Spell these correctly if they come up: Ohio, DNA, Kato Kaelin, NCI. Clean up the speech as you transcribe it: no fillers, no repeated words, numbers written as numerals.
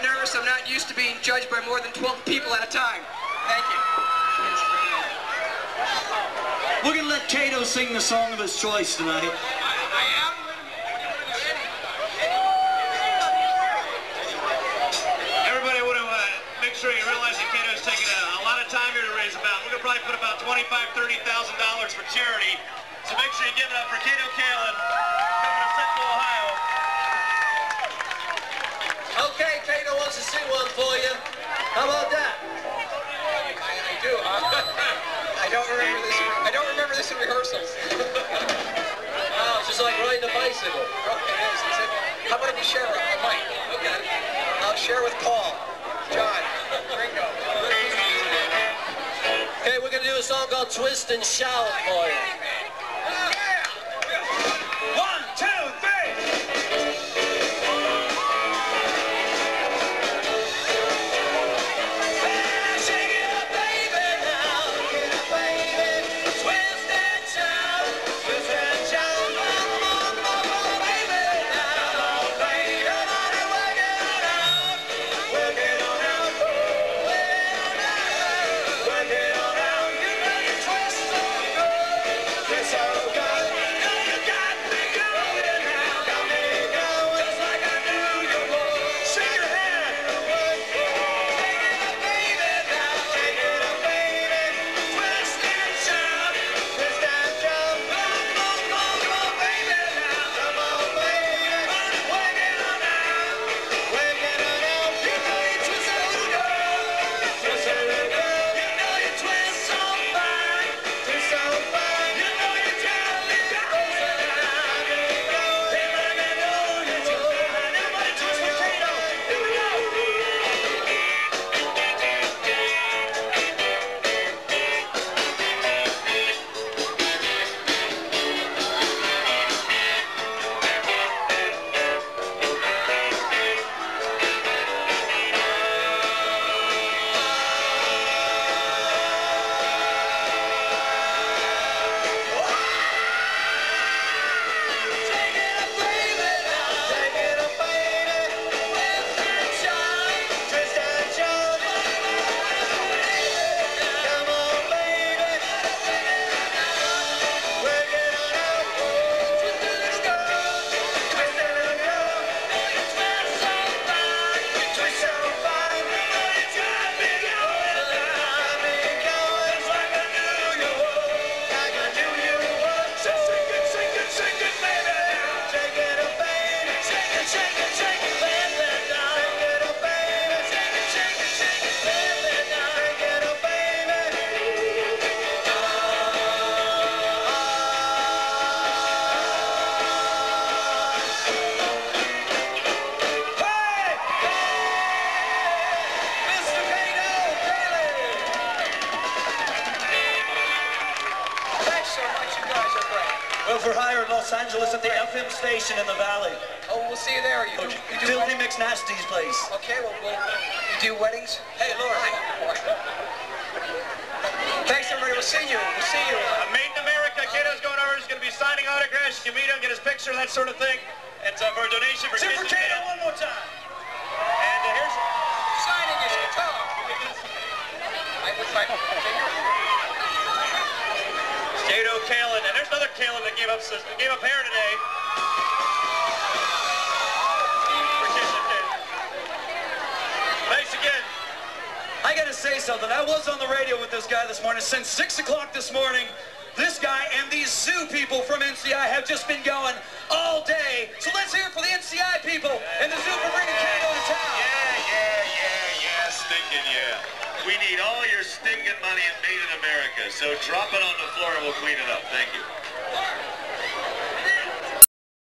bit nervous. I'm not used to being judged by more than 12 people at a time. Thank you. We're going to let Kato sing the song of his choice tonight. I am. Everybody want to make sure you realize that Kato's taking a lot of time here to raise about. We're going to probably put about $25,000 to $30,000 for charity. So make sure you give it up for Kato Kaelin, coming to Central Ohio. Okay, Kato wants to sing one for you. How about that? I do, huh? I don't remember this in rehearsals. Wow, it's just like riding a bicycle. Okay, is it? How about if you share with Mike? Okay. I'll share with Paul, John, Ringo. Okay, we're gonna do a song called "Twist and Shout" for you. We're hired in Los Angeles at the FM station in the Valley. Oh, we'll see you there. You do Filthy Mix Nasty's place. Okay, well, you do weddings? Hey, Laura. Thanks, everybody. We'll see you. We'll see you. Made in America. Kato's going over. He's going to be signing autographs. You can meet him, get his picture, that sort of thing. It's for a donation for Kato. Kato one more time. And here's signing his guitar. Kato Kaelin, and there's another Kaelin that gave up hair today. Thanks again. I gotta say something. I was on the radio with this guy this morning since 6 o'clock this morning. This guy and these zoo people from NCI have just been going all day. So let's hear it for the NCI people and the zoo for bringing Kato to town. Yeah, stinking yeah. We need all your stinking money and Made in America, so drop it on the floor and we'll clean it up. Thank you.